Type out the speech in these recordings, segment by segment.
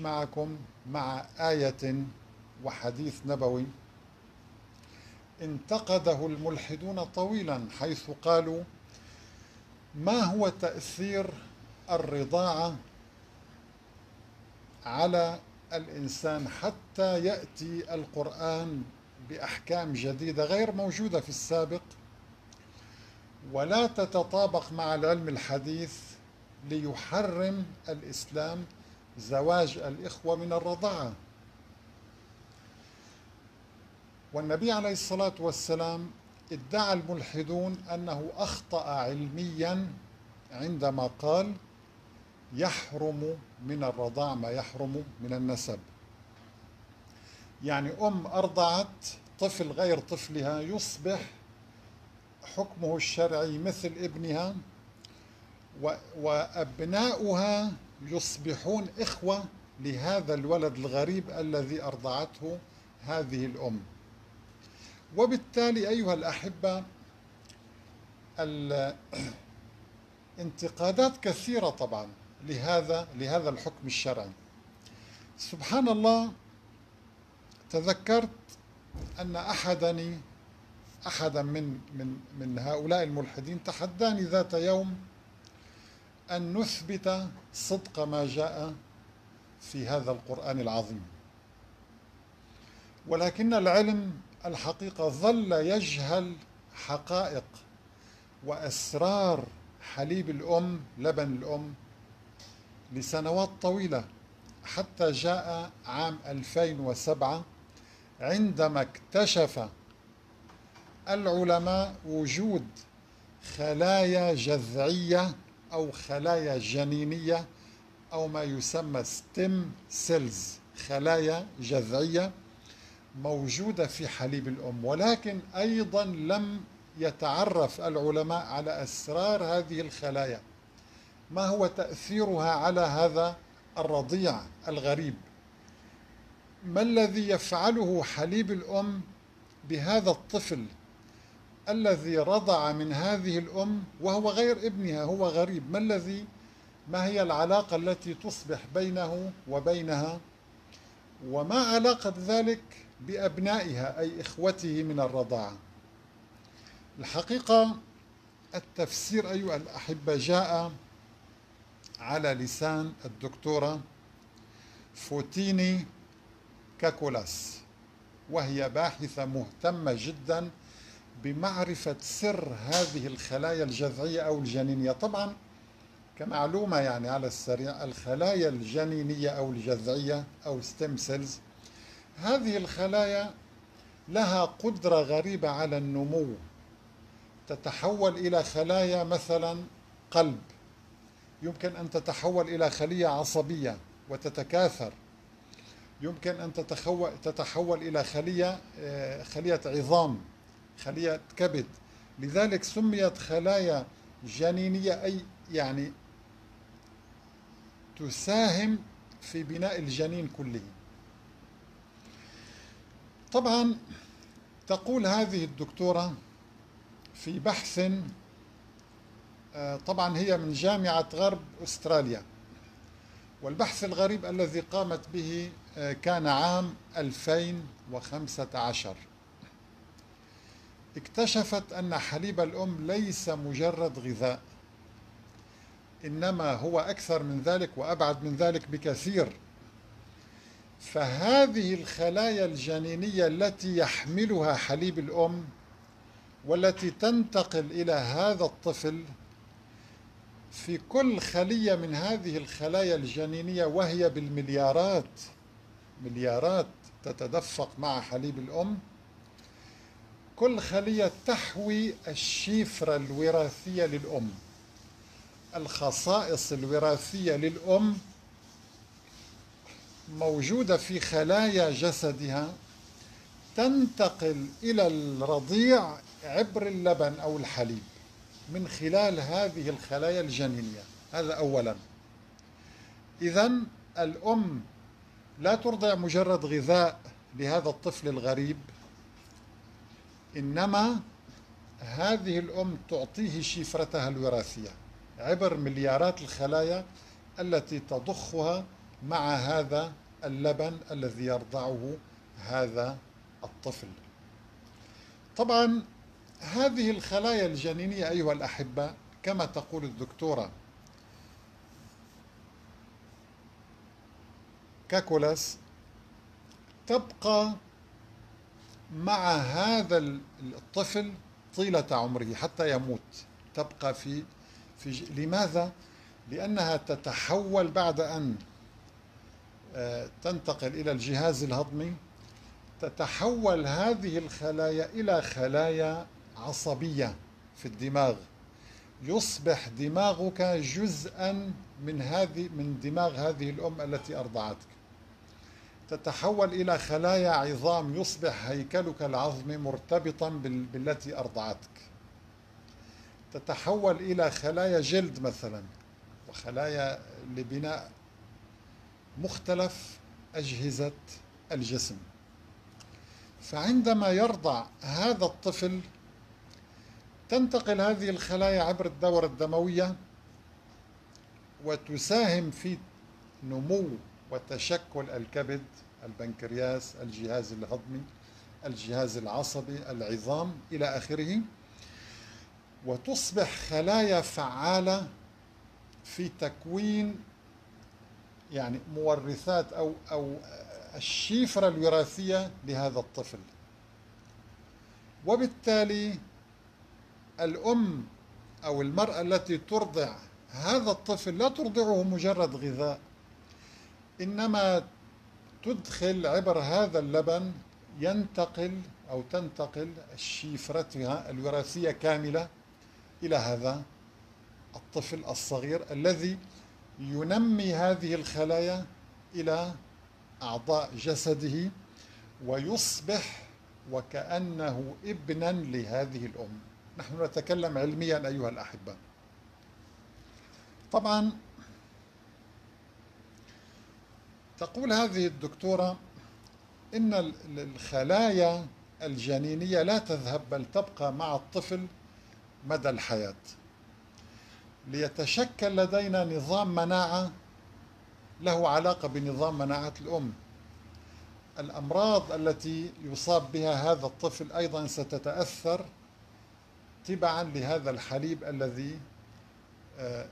معكم مع آية وحديث نبوي انتقده الملحدون طويلا، حيث قالوا: ما هو تأثير الرضاعة على الإنسان حتى يأتي القرآن بأحكام جديدة غير موجودة في السابق ولا تتطابق مع العلم الحديث، ليحرم الإسلام زواج الإخوة من الرضاعة؟ والنبي عليه الصلاة والسلام ادعى الملحدون أنه أخطأ علميا عندما قال: يحرم من الرضاع ما يحرم من النسب. يعني أم أرضعت طفل غير طفلها يصبح حكمه الشرعي مثل ابنها، وأبناؤها يصبحون إخوة لهذا الولد الغريب الذي أرضعته هذه الأم. وبالتالي أيها الأحبة، الانتقادات كثيرة طبعا لهذا الحكم الشرعي. سبحان الله، تذكرت أن أحدا من هؤلاء الملحدين تحداني ذات يوم أن نثبت صدق ما جاء في هذا القرآن العظيم، ولكن العلم الحقيقة ظل يجهل حقائق وأسرار حليب الأم، لبن الأم، لسنوات طويلة، حتى جاء عام 2007 عندما اكتشف العلماء وجود خلايا جذعية أو خلايا جنينية أو ما يسمى ستيم سيلز، خلايا جذعية موجودة في حليب الأم. ولكن أيضا لم يتعرف العلماء على أسرار هذه الخلايا، ما هو تأثيرها على هذا الرضيع الغريب، ما الذي يفعله حليب الأم بهذا الطفل الذي رضع من هذه الأم وهو غير ابنها، هو غريب، ما هي العلاقة التي تصبح بينه وبينها، وما علاقة ذلك بأبنائها أي إخوته من الرضاعة. الحقيقة التفسير أيها الأحبة جاء على لسان الدكتورة فوتيني كاكولاس، وهي باحثة مهتمة جدا بمعرفة سر هذه الخلايا الجذعية أو الجنينية. طبعا كمعلومة يعني على السريع، الخلايا الجنينية أو الجذعية أو ستيم سيلز، هذه الخلايا لها قدرة غريبة على النمو، تتحول إلى خلايا مثلا قلب، يمكن أن تتحول إلى خلية عصبية وتتكاثر، يمكن أن تتحول إلى خلية عظام، خلية كبد. لذلك سميت خلايا جنينية، أي يعني تساهم في بناء الجنين كله. طبعا تقول هذه الدكتورة في بحث، طبعا هي من جامعة غرب أستراليا، والبحث الغريب الذي قامت به كان عام 2015، اكتشفت أن حليب الأم ليس مجرد غذاء، إنما هو أكثر من ذلك وأبعد من ذلك بكثير. فهذه الخلايا الجنينية التي يحملها حليب الأم والتي تنتقل إلى هذا الطفل، في كل خلية من هذه الخلايا الجنينية، وهي بالمليارات مليارات تتدفق مع حليب الأم، كل خلية تحوي الشفرة الوراثية للأم، الخصائص الوراثية للأم موجودة في خلايا جسدها، تنتقل إلى الرضيع عبر اللبن أو الحليب من خلال هذه الخلايا الجنينية. هذا أولا. إذن الأم لا ترضع مجرد غذاء لهذا الطفل الغريب، إنما هذه الأم تعطيه شفرتها الوراثية عبر مليارات الخلايا التي تضخها مع هذا اللبن الذي يرضعه هذا الطفل. طبعا هذه الخلايا الجنينية أيها الأحبة كما تقول الدكتورة كاكولاس تبقى مع هذا الطفل طيلة عمره حتى يموت، تبقى في لماذا؟ لأنها تتحول بعد أن تنتقل إلى الجهاز الهضمي، تتحول هذه الخلايا إلى خلايا عصبية في الدماغ. يصبح دماغك جزءا من دماغ هذه الأم التي أرضعتك. تتحول إلى خلايا عظام، يصبح هيكلك العظمي مرتبطا بالتي أرضعتك. تتحول إلى خلايا جلد مثلا وخلايا لبناء مختلف أجهزة الجسم. فعندما يرضع هذا الطفل تنتقل هذه الخلايا عبر الدورة الدموية وتساهم في نمو وتشكل الكبد، البنكرياس، الجهاز الهضمي، الجهاز العصبي، العظام إلى آخره، وتصبح خلايا فعالة في تكوين يعني مورثات أو الشفرة الوراثية لهذا الطفل. وبالتالي الأم أو المرأة التي ترضع هذا الطفل لا ترضعه مجرد غذاء، إنما تدخل عبر هذا اللبن تنتقل شفرتها الوراثية كاملة إلى هذا الطفل الصغير الذي ينمي هذه الخلايا إلى أعضاء جسده ويصبح وكأنه ابنا لهذه الأم. نحن نتكلم علميا أيها الأحبة. طبعا تقول هذه الدكتورة إن الخلايا الجنينية لا تذهب بل تبقى مع الطفل مدى الحياة. ليتشكل لدينا نظام مناعة له علاقة بنظام مناعة الأم. الأمراض التي يصاب بها هذا الطفل أيضا ستتأثر تبعا لهذا الحليب الذي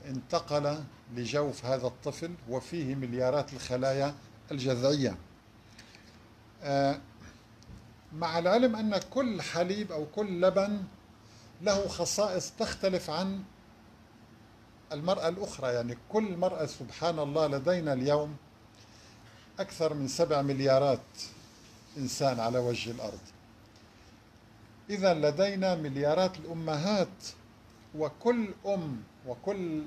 انتقل لجوف هذا الطفل وفيه مليارات الخلايا الجذعية. مع العلم أن كل حليب أو كل لبن له خصائص تختلف عن المرأة الأخرى. يعني كل مرأة سبحان الله، لدينا اليوم أكثر من 7 مليارات إنسان على وجه الأرض. إذا لدينا مليارات الأمهات، وكل أم وكل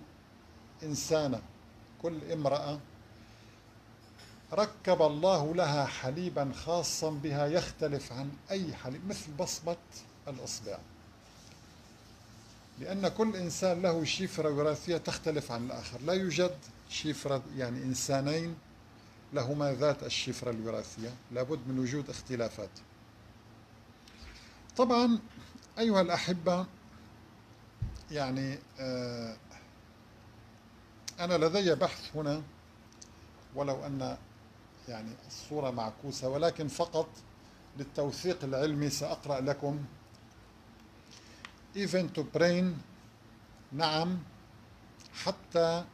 إنسانة كل امرأة ركب الله لها حليبا خاصا بها يختلف عن أي حليب، مثل بصمة الإصبع، لأن كل إنسان له شفرة وراثية تختلف عن الآخر. لا يوجد شفرة يعني إنسانين لهما ذات الشفرة الوراثية، لابد من وجود اختلافات. طبعا أيها الأحبة يعني أنا لدي بحث هنا، ولو أن يعني الصورة معكوسة ولكن فقط للتوثيق العلمي سأقرأ لكم. Even to brain، نعم حتى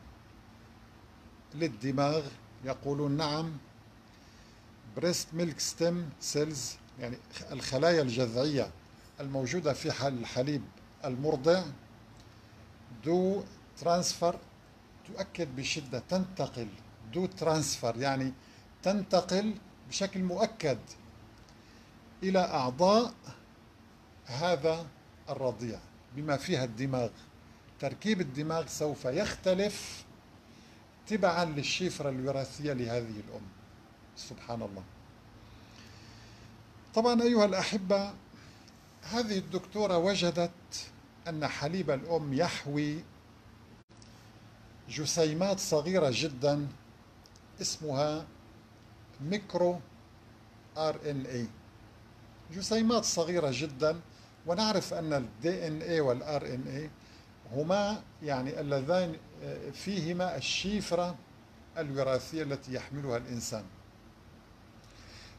للدماغ يقولون نعم. Breast milk stem cells، يعني الخلايا الجذعية الموجودة في الحليب المرضع، do transfer، تؤكد بشدة تنتقل، do transfer يعني تنتقل بشكل مؤكد إلى أعضاء هذا الرضيع بما فيها الدماغ. تركيب الدماغ سوف يختلف تبعا للشفرة الوراثية لهذه الأم سبحان الله. طبعا أيها الأحبة هذه الدكتورة وجدت أن حليب الأم يحوي جسيمات صغيرة جدا اسمها ميكرو RNA، جسيمات صغيرة جدا. ونعرف أن ال DNA وال RNA هما يعني اللذان فيهما الشفرة الوراثية التي يحملها الإنسان.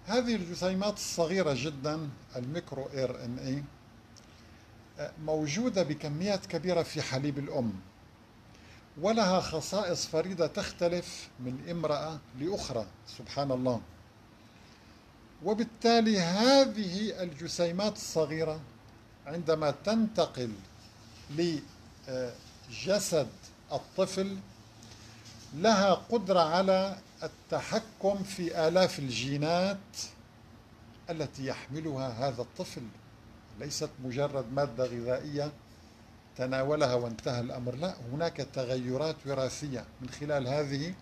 هذه الجسيمات الصغيرة جدا الميكرو ار ان اي موجودة بكميات كبيرة في حليب الأم، ولها خصائص فريدة تختلف من امرأة لأخرى سبحان الله. وبالتالي هذه الجسيمات الصغيرة عندما تنتقل لجسد الطفل لها قدرة على التحكم في آلاف الجينات التي يحملها هذا الطفل، ليست مجرد مادة غذائية تناولها وانتهى الأمر، لا، هناك تغيرات وراثية من خلال هذه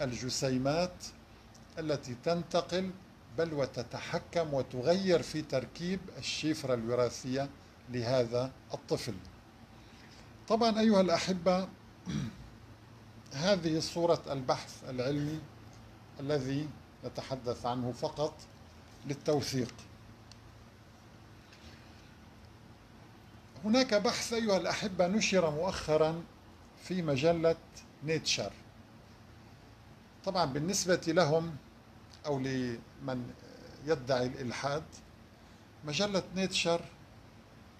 الجسيمات التي تنتقل بل وتتحكم وتغير في تركيب الشفرة الوراثية لهذا الطفل. طبعا أيها الأحبة، هذه صورة البحث العلمي الذي نتحدث عنه فقط للتوثيق. هناك بحث أيها الأحبة نشر مؤخرا في مجلة نيتشر. طبعا بالنسبة لهم أو لمن يدعي الإلحاد، مجلة نيتشر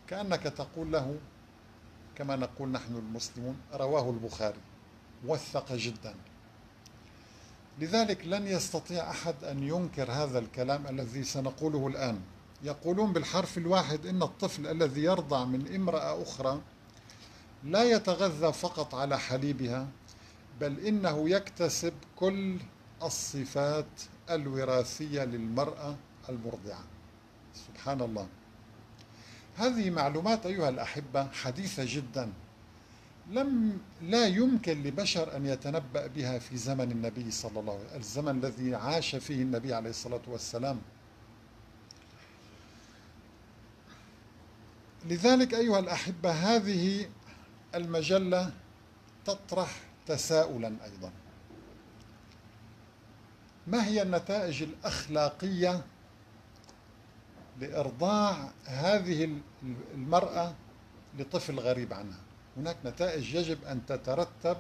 كأنك تقول له كما نقول نحن المسلمون رواه البخاري، موثقة جدا. لذلك لن يستطيع أحد أن ينكر هذا الكلام الذي سنقوله الآن. يقولون بالحرف الواحد إن الطفل الذي يرضع من امرأة أخرى لا يتغذى فقط على حليبها، بل إنه يكتسب كل الصفات الوراثية للمرأة المرضعة سبحان الله. هذه معلومات أيها الأحبة حديثة جدا، لا يمكن لبشر أن يتنبأ بها في زمن النبي صلى الله عليه وسلم، الزمن الذي عاش فيه النبي عليه الصلاة والسلام. لذلك أيها الأحبة هذه المجلة تطرح تساؤلا أيضا، ما هي النتائج الأخلاقية لإرضاع هذه المرأة لطفل غريب عنها؟ هناك نتائج، يجب أن تترتب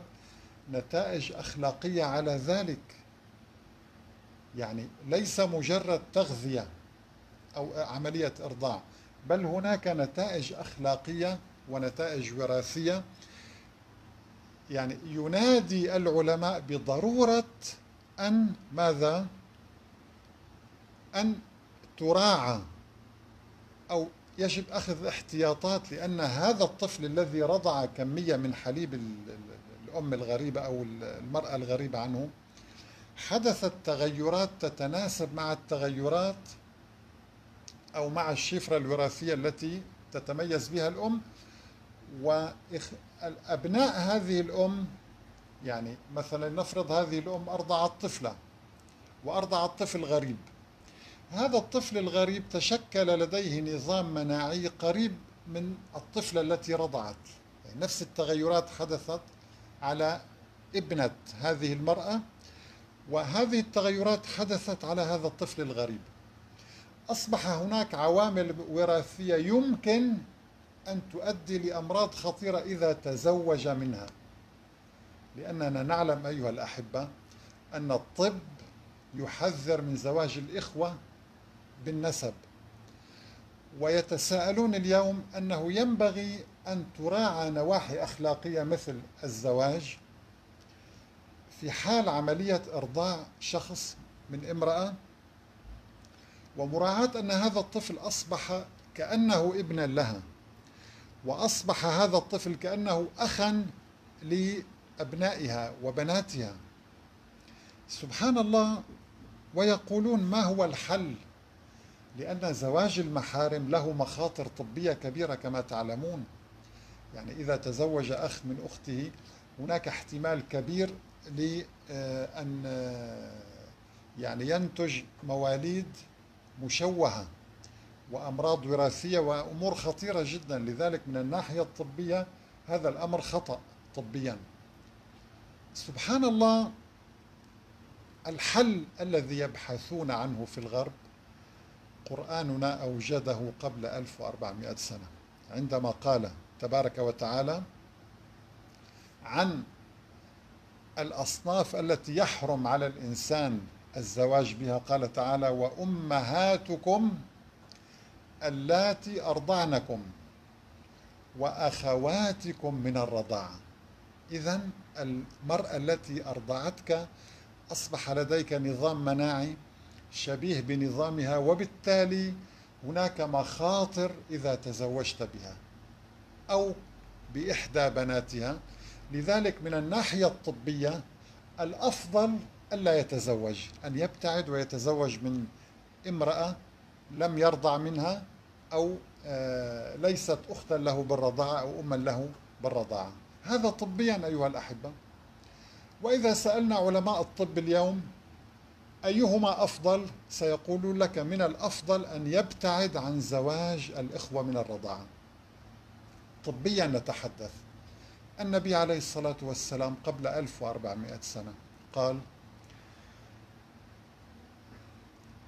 نتائج أخلاقية على ذلك، يعني ليس مجرد تغذية أو عملية إرضاع، بل هناك نتائج أخلاقية ونتائج وراثية. يعني ينادي العلماء بضرورة أن ماذا؟ أن تراعى أو يجب أخذ احتياطات، لأن هذا الطفل الذي رضع كمية من حليب الأم الغريبة أو المرأة الغريبة عنه حدثت تغيرات تتناسب مع التغيرات أو مع الشفرة الوراثية التي تتميز بها الأم. وأبناء هذه الأم، يعني مثلا نفرض هذه الأم أرضعت طفلة وأرضعت طفل غريب، هذا الطفل الغريب تشكل لديه نظام مناعي قريب من الطفلة التي رضعت، يعني نفس التغيرات حدثت على ابنة هذه المرأة وهذه التغيرات حدثت على هذا الطفل الغريب. أصبح هناك عوامل وراثية يمكن أن تؤدي لأمراض خطيرة إذا تزوج منها، لأننا نعلم أيها الأحبة أن الطب يحذر من زواج الإخوة بالنسب، ويتساءلون اليوم أنه ينبغي أن تراعى نواحي أخلاقية مثل الزواج في حال عملية إرضاع شخص من امرأة، ومراعاة أن هذا الطفل أصبح كأنه ابنا لها، وأصبح هذا الطفل كأنه أخا لأبنائها وبناتها سبحان الله. ويقولون ما هو الحل؟ لأن زواج المحارم له مخاطر طبية كبيرة كما تعلمون، يعني إذا تزوج أخ من أخته هناك احتمال كبير لأن يعني ينتج مواليد مشوهة وأمراض وراثية وأمور خطيرة جدا. لذلك من الناحية الطبية هذا الأمر خطأ طبيا سبحان الله. الحل الذي يبحثون عنه في الغرب قرآننا أوجده قبل 1400 سنة، عندما قال تبارك وتعالى عن الأصناف التي يحرم على الإنسان الزواج بها. قال تعالى: وأمهاتكم اللاتي أرضعنكم وأخواتكم من الرضاعة. إذن المرأة التي أرضعتك أصبح لديك نظام مناعي شبيه بنظامها، وبالتالي هناك مخاطر إذا تزوجت بها أو بإحدى بناتها. لذلك من الناحية الطبية الأفضل ألا يتزوج، أن يبتعد ويتزوج من امرأة لم يرضع منها أو ليست أختا له بالرضاعة أو أما له بالرضاعة. هذا طبيا أيها الأحبة. وإذا سألنا علماء الطب اليوم أيهما أفضل، سيقول لك من الأفضل أن يبتعد عن زواج الإخوة من الرضاعة. طبيا نتحدث، النبي عليه الصلاة والسلام قبل 1400 سنة قال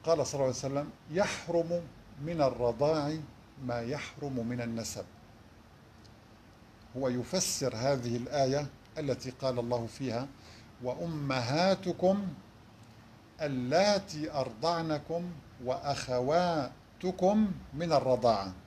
صلى الله عليه وسلم: يحرم من الرضاع ما يحرم من النسب. هو يفسر هذه الآية التي قال الله فيها: وأمهاتكم اللاتي أرضعنكم وأخواتكم من الرضاعة.